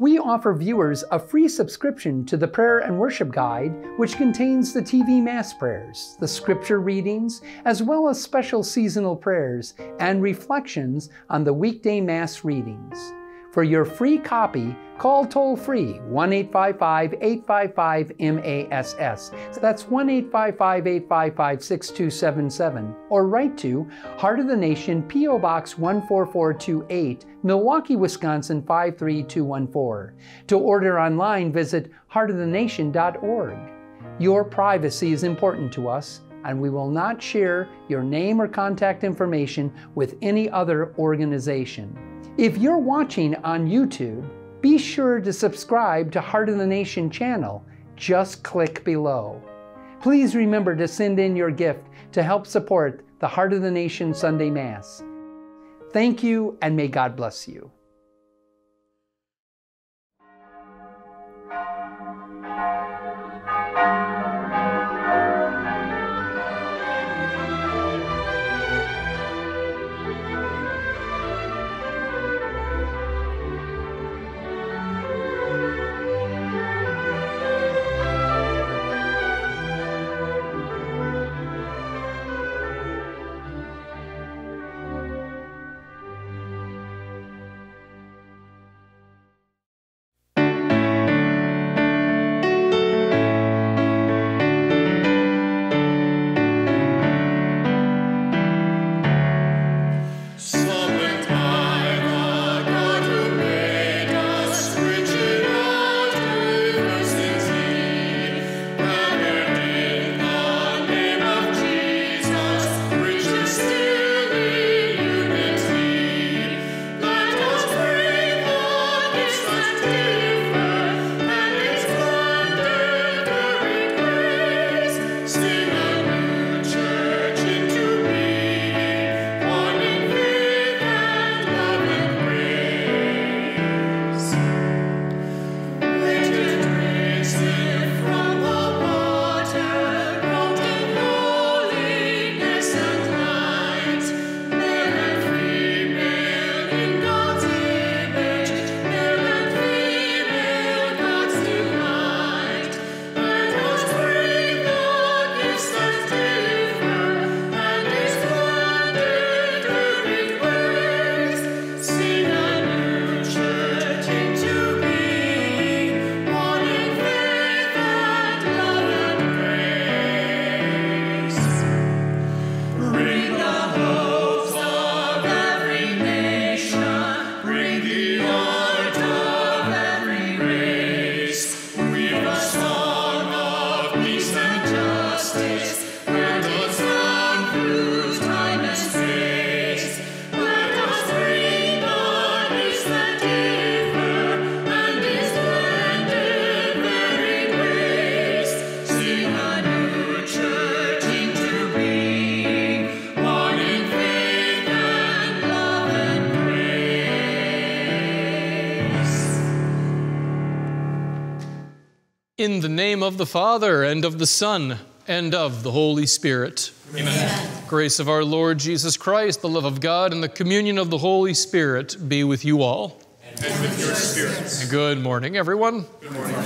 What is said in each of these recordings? We offer viewers a free subscription to the Prayer and Worship Guide, which contains the TV Mass prayers, the scripture readings, as well as special seasonal prayers and reflections on the weekday Mass readings. For your free copy, call toll-free 1-855-855-MASS. So that's 1-855-855-6277. Or write to Heart of the Nation, P.O. Box 14428, Milwaukee, Wisconsin 53214. To order online, visit heartofthenation.org. Your privacy is important to us, and we will not share your name or contact information with any other organization. If you're watching on YouTube, be sure to subscribe to Heart of the Nation channel. Just click below. Please remember to send in your gift to help support the Heart of the Nation Sunday Mass. Thank you, and may God bless you. In the name of the Father, and of the Son, and of the Holy Spirit. Amen. Amen. Grace of our Lord Jesus Christ, the love of God, and the communion of the Holy Spirit be with you all. And with your spirits. Good morning, everyone. Good morning.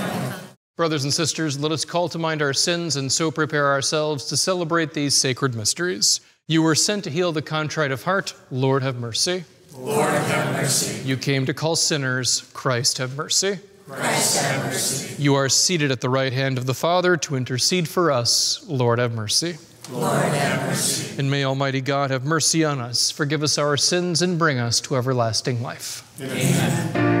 Brothers and sisters, let us call to mind our sins and so prepare ourselves to celebrate these sacred mysteries. You were sent to heal the contrite of heart. Lord, have mercy. Lord, have mercy. You came to call sinners. Christ, have mercy. Christ, have mercy. You are seated at the right hand of the Father to intercede for us. Lord, have mercy. Lord, have mercy. And may Almighty God have mercy on us, forgive us our sins, and bring us to everlasting life. Amen. Amen.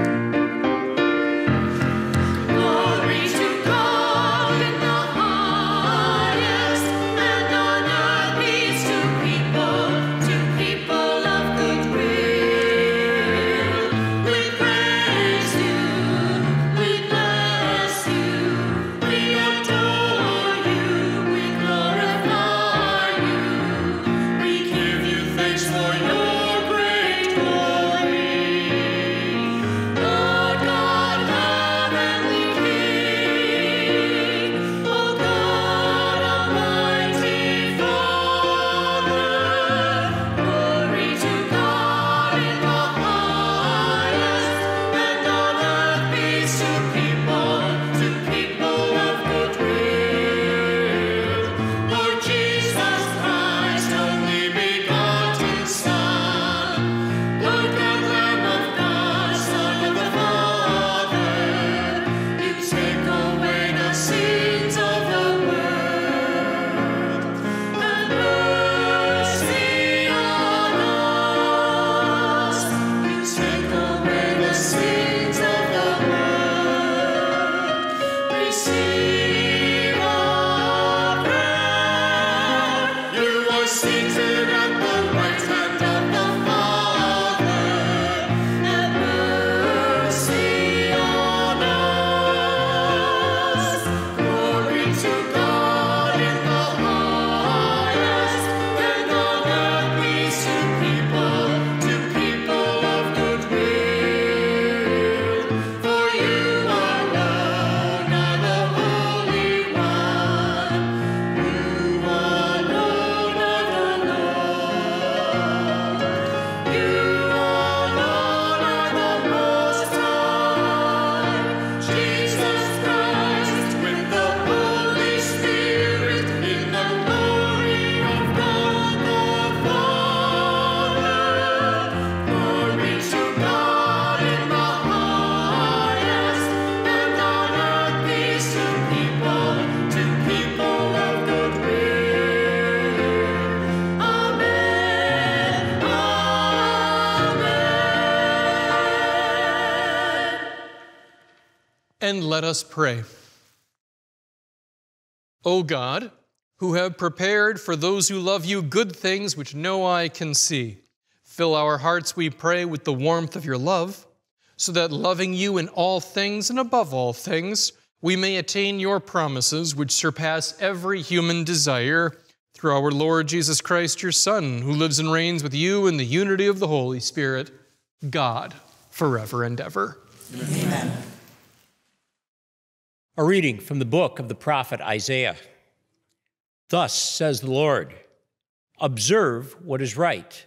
And let us pray. O God, who have prepared for those who love you good things which no eye can see, fill our hearts, we pray, with the warmth of your love, so that loving you in all things and above all things, we may attain your promises which surpass every human desire, through our Lord Jesus Christ, your Son, who lives and reigns with you in the unity of the Holy Spirit, God, forever and ever. Amen. A reading from the book of the prophet Isaiah. Thus says the Lord, observe what is right,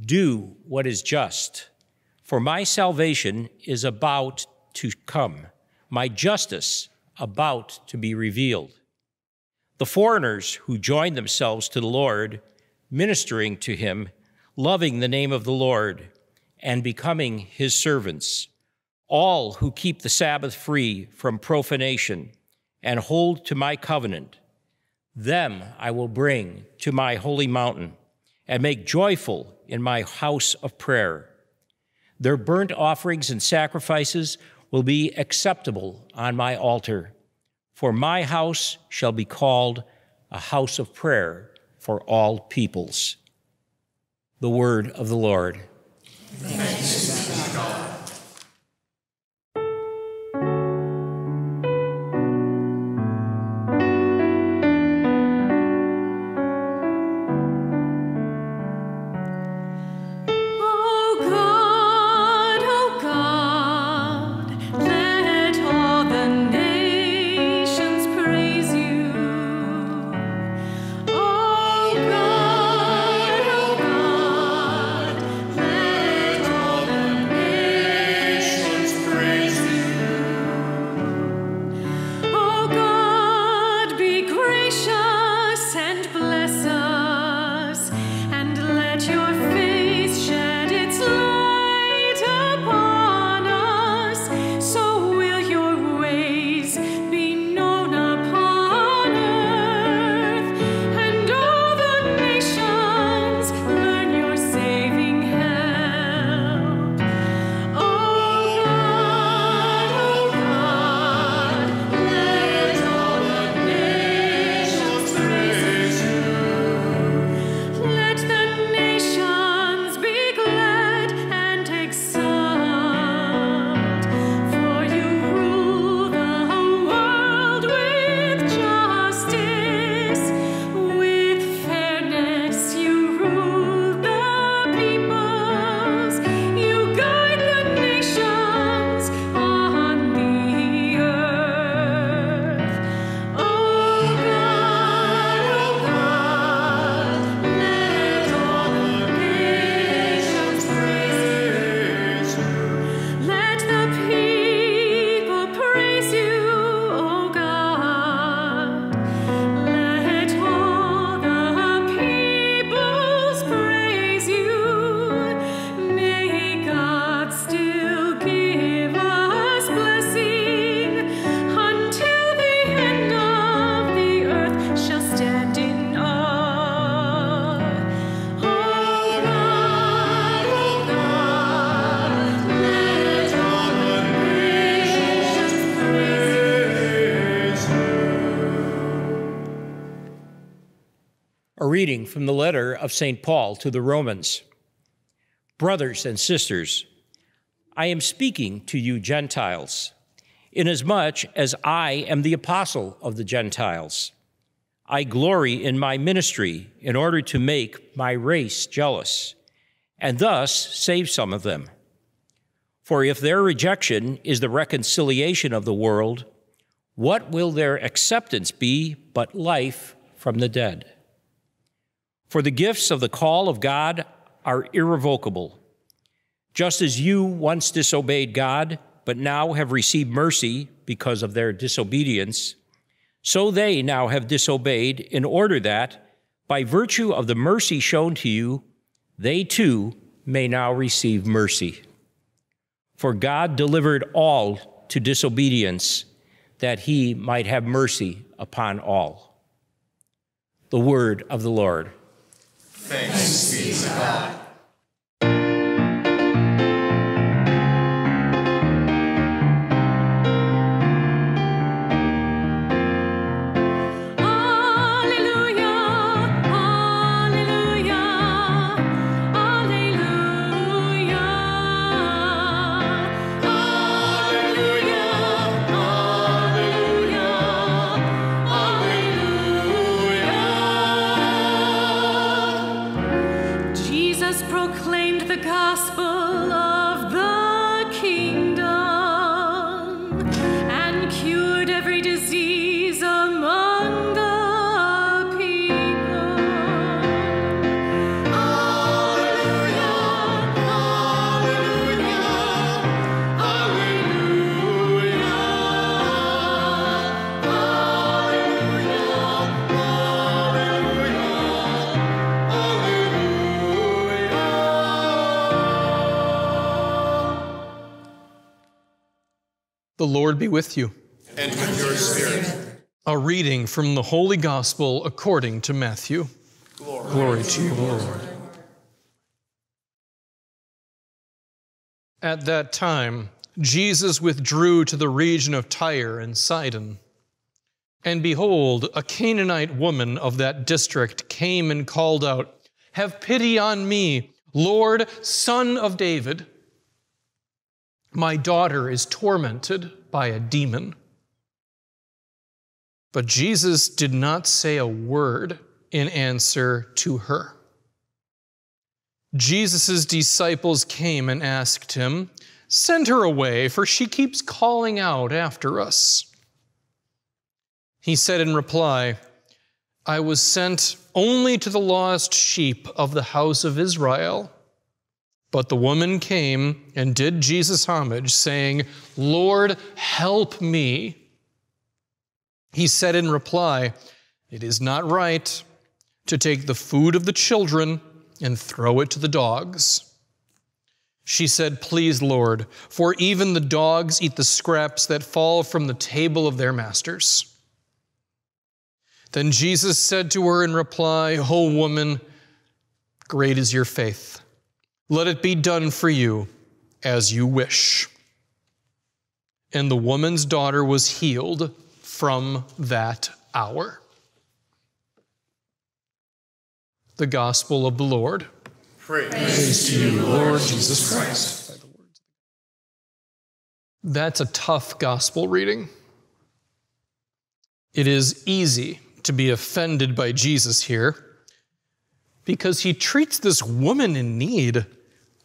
do what is just, for my salvation is about to come, my justice about to be revealed. The foreigners who join themselves to the Lord, ministering to him, loving the name of the Lord, and becoming his servants, all who keep the Sabbath free from profanation and hold to my covenant, them I will bring to my holy mountain and make joyful in my house of prayer. Their burnt offerings and sacrifices will be acceptable on my altar, for my house shall be called a house of prayer for all peoples. The word of the Lord. Thanks be to God. A reading from the letter of St. Paul to the Romans. Brothers and sisters, I am speaking to you Gentiles, inasmuch as I am the apostle of the Gentiles. I glory in my ministry in order to make my race jealous, and thus save some of them. For if their rejection is the reconciliation of the world, what will their acceptance be but life from the dead? For the gifts of the call of God are irrevocable. Just as you once disobeyed God, but now have received mercy because of their disobedience, so they now have disobeyed in order that, by virtue of the mercy shown to you, they too may now receive mercy. For God delivered all to disobedience, that he might have mercy upon all. The word of the Lord. Thanks be to God. The Lord be with you. And with your spirit. A reading from the Holy Gospel according to Matthew. Glory to you, Lord. At that time, Jesus withdrew to the region of Tyre and Sidon. And behold, a Canaanite woman of that district came and called out, "Have pity on me, Lord, Son of David. My daughter is tormented by a demon." But Jesus did not say a word in answer to her. Jesus' disciples came and asked him, "Send her away, for she keeps calling out after us." He said in reply, "I was sent only to the lost sheep of the house of Israel." But the woman came and did Jesus homage, saying, "Lord, help me." He said in reply, "It is not right to take the food of the children and throw it to the dogs." She said, "Please, Lord, for even the dogs eat the scraps that fall from the table of their masters." Then Jesus said to her in reply, "O woman, great is your faith. Let it be done for you as you wish." And the woman's daughter was healed from that hour. The Gospel of the Lord. Praise to you, Lord Jesus Christ. That's a tough gospel reading. It is easy to be offended by Jesus here because he treats this woman in need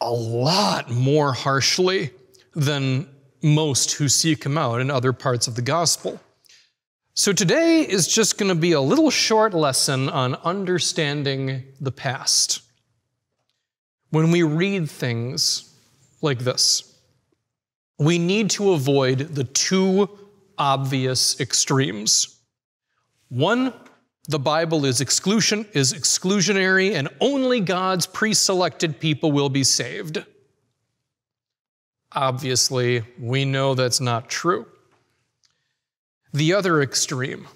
a lot more harshly than most who seek him out in other parts of the gospel. So today is just going to be a little short lesson on understanding the past when we read things like this. We need to avoid the two obvious extremes. One, the Bible is exclusionary, and only God's pre-selected people will be saved. Obviously, we know that's not true. The other extreme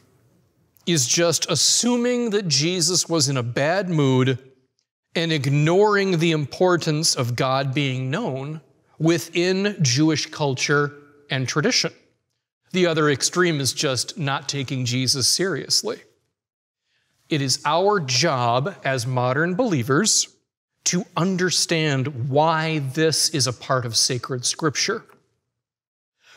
is just assuming that Jesus was in a bad mood and ignoring the importance of God being known within Jewish culture and tradition. The other extreme is just not taking Jesus seriously. It is our job as modern believers to understand why this is a part of sacred Scripture.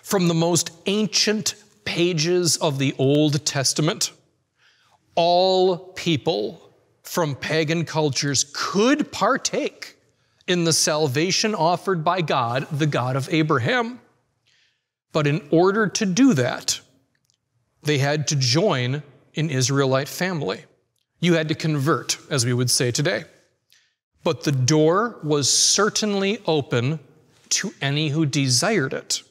From the most ancient pages of the Old Testament, all people from pagan cultures could partake in the salvation offered by God, the God of Abraham. But in order to do that, they had to join an Israelite family. You had to convert, as we would say today. But the door was certainly open to any who desired it.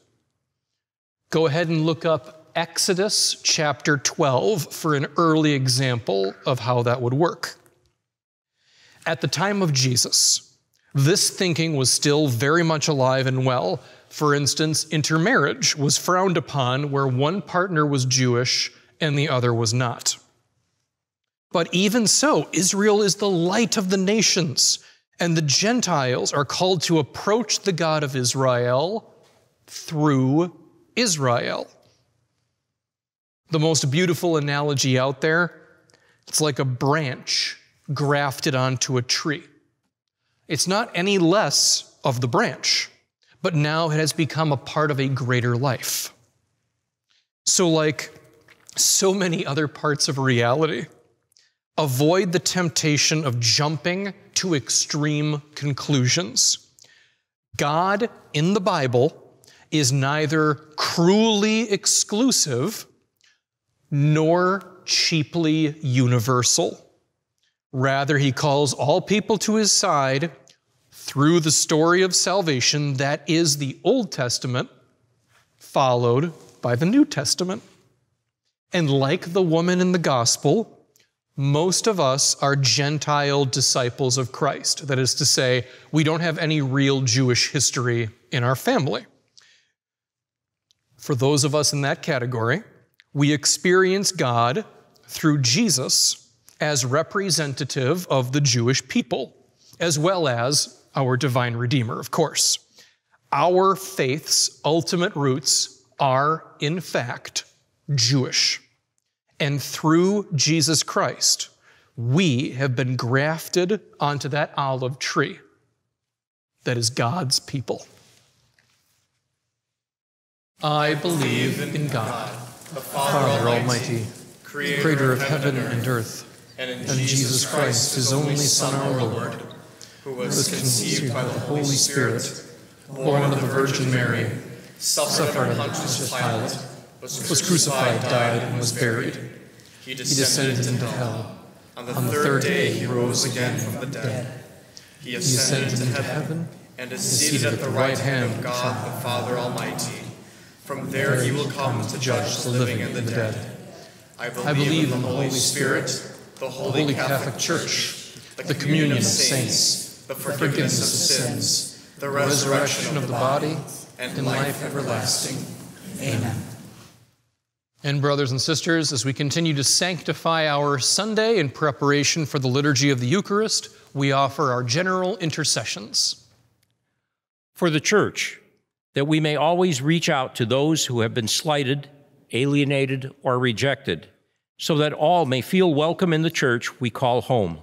Go ahead and look up Exodus chapter 12 for an early example of how that would work. At the time of Jesus, this thinking was still very much alive and well. For instance, intermarriage was frowned upon where one partner was Jewish and the other was not. But even so, Israel is the light of the nations, and the Gentiles are called to approach the God of Israel through Israel. The most beautiful analogy out there, it's like a branch grafted onto a tree. It's not any less of the branch, but now it has become a part of a greater life. So like so many other parts of reality, avoid the temptation of jumping to extreme conclusions. God in the Bible is neither cruelly exclusive nor cheaply universal. Rather, he calls all people to his side through the story of salvation that is the Old Testament, followed by the New Testament. And like the woman in the gospel, most of us are Gentile disciples of Christ. That is to say, we don't have any real Jewish history in our family. For those of us in that category, we experience God through Jesus as representative of the Jewish people, as well as our divine Redeemer, of course. Our faith's ultimate roots are, in fact, Jewish. And through Jesus Christ, we have been grafted onto that olive tree that is God's people. I believe in God, the Father Almighty, creator of heaven and earth, and in Jesus Christ, his only Son, our Lord, who was conceived by the Holy Spirit, born of the Virgin Mary, suffered under Pontius Pilate, was crucified, died, and was buried. He descended into hell. On the third day he rose again from the dead. He ascended into heaven and is seated at the right hand of God the Father Almighty. From there he will come to judge the living and the dead. I believe in the Holy Spirit, the Holy Catholic Church, the communion of saints, the forgiveness of sins, the resurrection of the body, and life everlasting. Amen. And brothers and sisters, as we continue to sanctify our Sunday in preparation for the liturgy of the Eucharist, we offer our general intercessions. For the Church, that we may always reach out to those who have been slighted, alienated, or rejected, so that all may feel welcome in the Church we call home.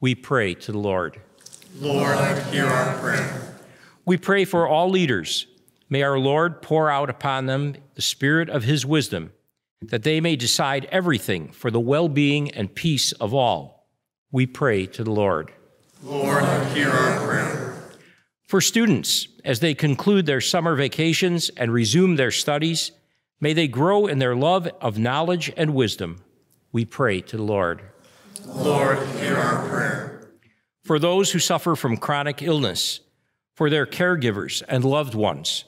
We pray to the Lord. Lord, hear our prayer. We pray for all leaders. May our Lord pour out upon them the spirit of his wisdom, that they may decide everything for the well-being and peace of all. We pray to the Lord. Lord, hear our prayer. For students, as they conclude their summer vacations and resume their studies, may they grow in their love of knowledge and wisdom. We pray to the Lord. Lord, hear our prayer. For those who suffer from chronic illness, for their caregivers and loved ones,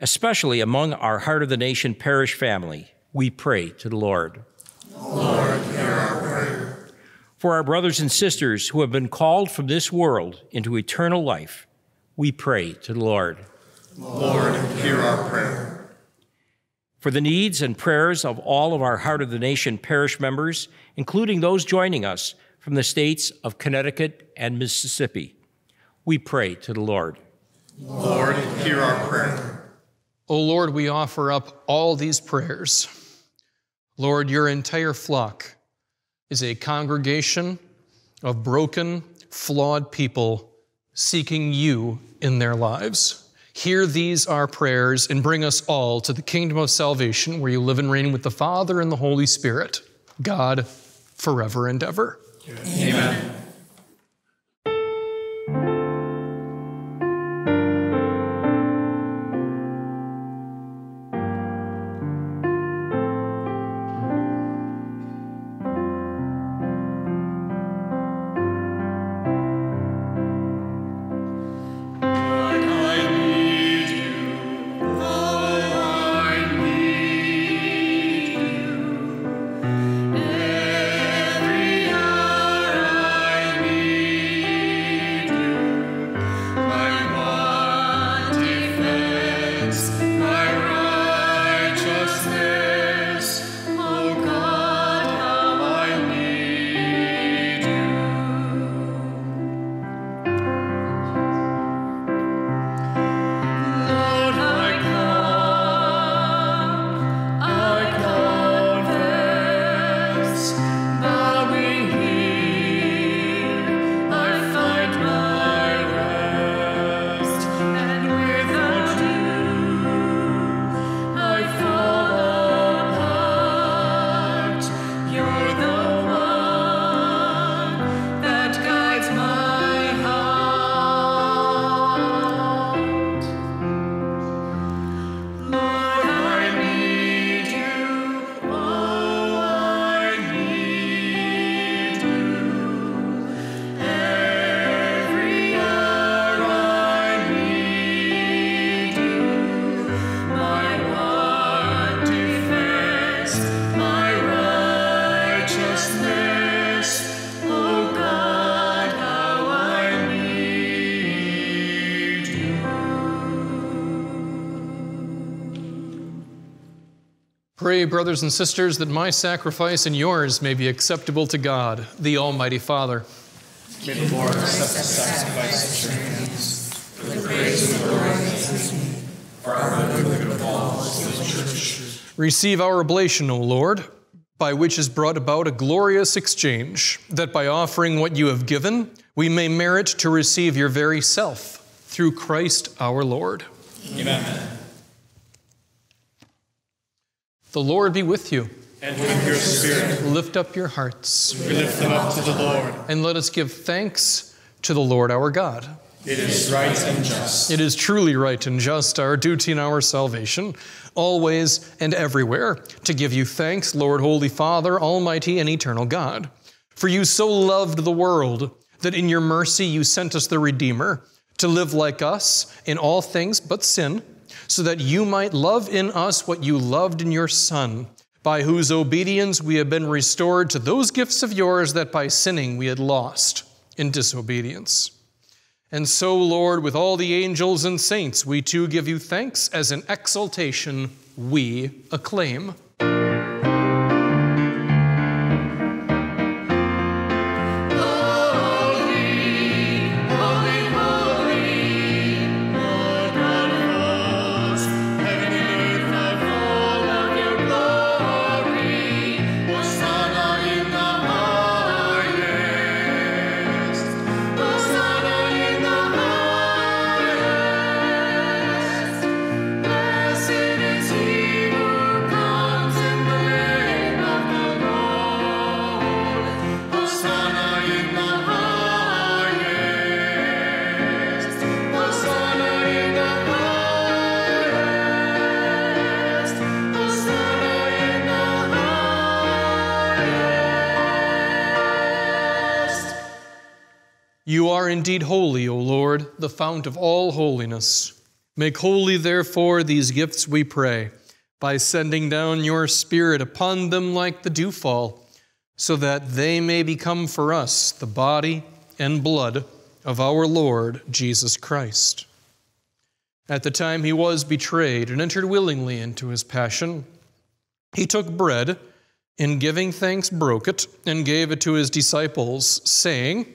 especially among our Heart of the Nation parish family, we pray to the Lord. Lord, hear our prayer. For our brothers and sisters who have been called from this world into eternal life, we pray to the Lord. Lord, hear our prayer. For the needs and prayers of all of our Heart of the Nation parish members, including those joining us from the states of Connecticut and Mississippi, we pray to the Lord. Lord, hear our prayer. O Lord, we offer up all these prayers. Lord, your entire flock, is a congregation of broken, flawed people seeking you in their lives. Hear these our prayers and bring us all to the kingdom of salvation where you live and reign with the Father and the Holy Spirit, God forever and ever. Amen. Pray, brothers and sisters, that my sacrifice and yours may be acceptable to God, the Almighty Father. May the Lord accept the sacrifice at your hands, for the praise and glory of his name, for our good of all his church. Receive our oblation, O Lord, by which is brought about a glorious exchange, that by offering what you have given, we may merit to receive your very self, through Christ our Lord. Amen. The Lord be with you. And with your spirit. Lift up your hearts. We lift them up to the Lord. And let us give thanks to the Lord our God. It is right and just. It is truly right and just, our duty and our salvation, always and everywhere, to give you thanks, Lord, Holy Father, Almighty and Eternal God. For you so loved the world that in your mercy you sent us the Redeemer to live like us in all things but sin, so that you might love in us what you loved in your Son, by whose obedience we have been restored to those gifts of yours that by sinning we had lost in disobedience. And so, Lord, with all the angels and saints, we too give you thanks as an exaltation we acclaim. You are indeed holy, O Lord, the fount of all holiness. Make holy, therefore, these gifts, we pray, by sending down your Spirit upon them like the dewfall, so that they may become for us the body and blood of our Lord Jesus Christ. At the time he was betrayed and entered willingly into his passion, he took bread, in giving thanks broke it, and gave it to his disciples, saying,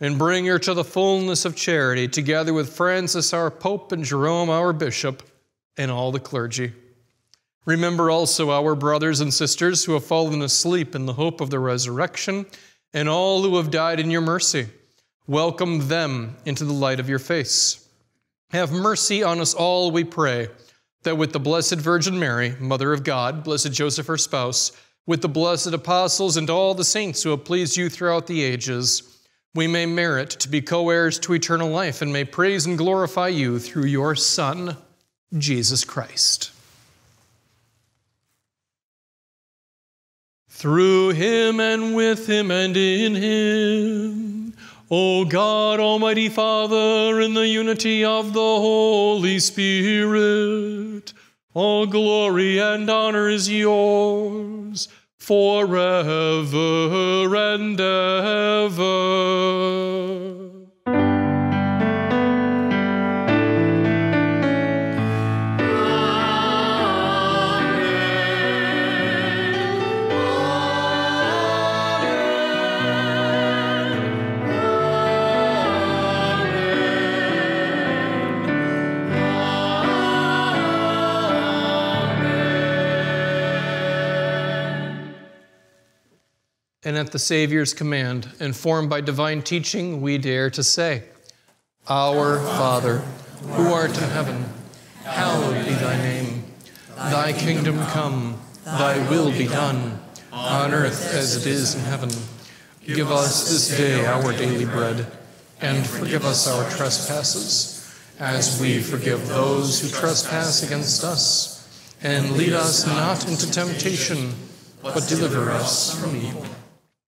and bring her to the fullness of charity, together with Francis, our Pope, and Jerome, our Bishop, and all the clergy. Remember also our brothers and sisters who have fallen asleep in the hope of the resurrection, and all who have died in your mercy. Welcome them into the light of your face. Have mercy on us all, we pray, that with the Blessed Virgin Mary, Mother of God, Blessed Joseph, her spouse, with the blessed apostles and all the saints who have pleased you throughout the ages, we may merit to be co-heirs to eternal life and may praise and glorify you through your Son, Jesus Christ. Through him and with him and in him, O God, Almighty Father, in the unity of the Holy Spirit, all glory and honor is yours, forever and ever. And at the Savior's command, informed by divine teaching, we dare to say, Our Father, who art in heaven, hallowed be thy name. Thy kingdom come, thy will be done, on earth as it is in heaven. Give us this day our daily bread, and forgive us our trespasses, as we forgive those who trespass against us. And lead us not into temptation, but deliver us from evil.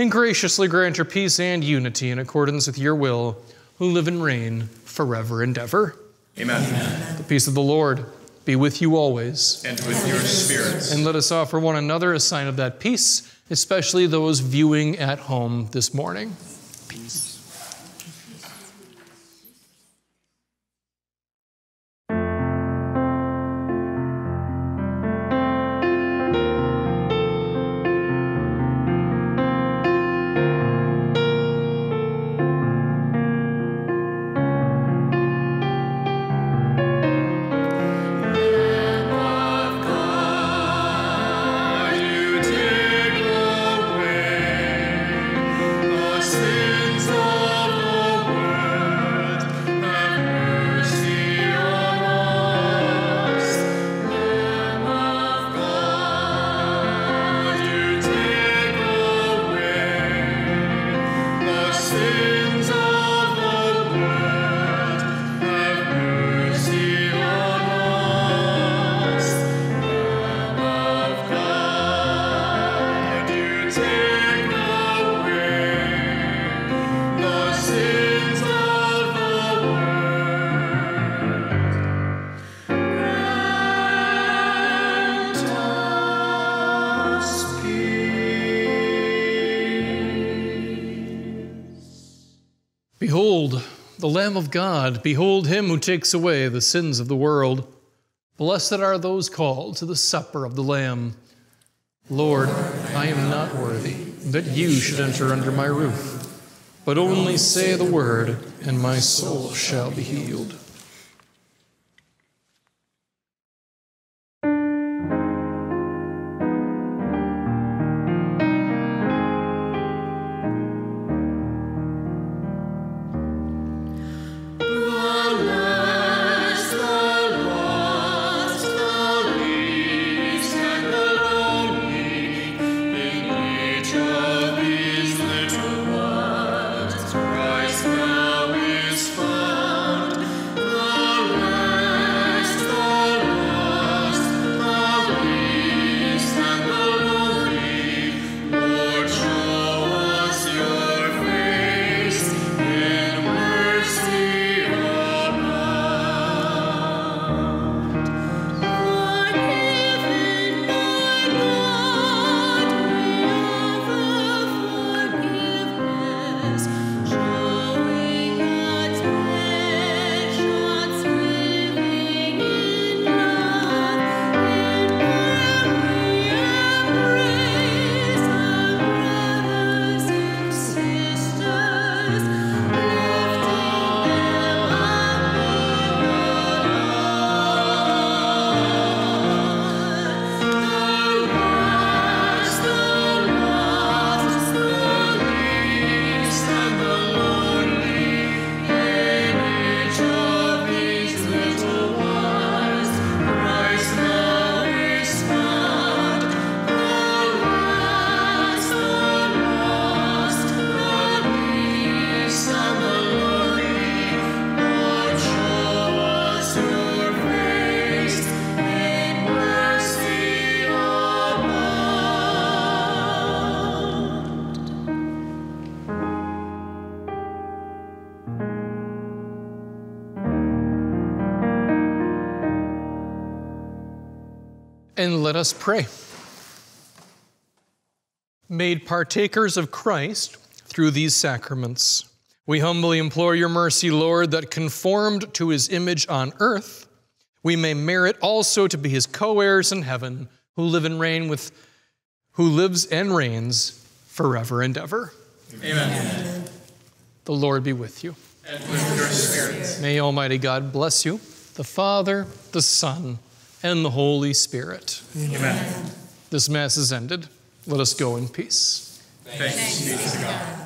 and graciously grant her peace and unity in accordance with your will, who live and reign forever and ever. Amen. Amen. The peace of the Lord be with you always. And with your spirits. And let us offer one another a sign of that peace, especially those viewing at home this morning. Peace. Behold, the Lamb of God, behold him who takes away the sins of the world. Blessed are those called to the supper of the Lamb. Lord, I am not worthy that you should enter under my roof, but only say the word, and my soul shall be healed. And let us pray. Made partakers of Christ through these sacraments, we humbly implore your mercy, Lord, that conformed to his image on earth, we may merit also to be his co-heirs in heaven, who lives and reigns forever and ever. Amen. The Lord be with you. And with your spirit. May Almighty God bless you, the Father, the Son, and the Holy Spirit. Amen. This Mass is ended. Let us go in peace. Thanks be to God.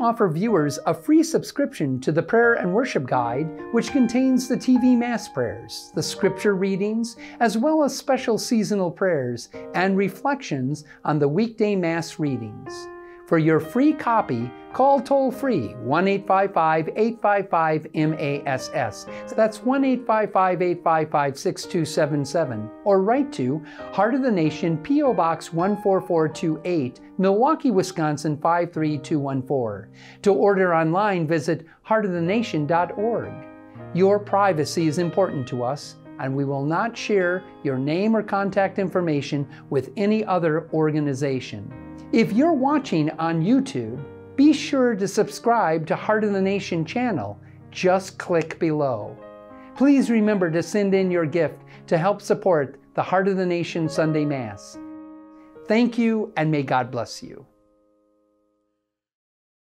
Offer viewers a free subscription to the Prayer and Worship Guide, which contains the TV Mass prayers, the scripture readings, as well as special seasonal prayers and reflections on the weekday Mass readings. For your free copy, call toll-free 1-855-855-MASS. So that's 1-855-855-6277. Or write to Heart of the Nation, P.O. Box 14428, Milwaukee, Wisconsin 53214. To order online, visit heartofthenation.org. Your privacy is important to us, and we will not share your name or contact information with any other organization. If you're watching on YouTube, be sure to subscribe to Heart of the Nation channel. Just click below. Please remember to send in your gift to help support the Heart of the Nation Sunday Mass. Thank you, and may God bless you.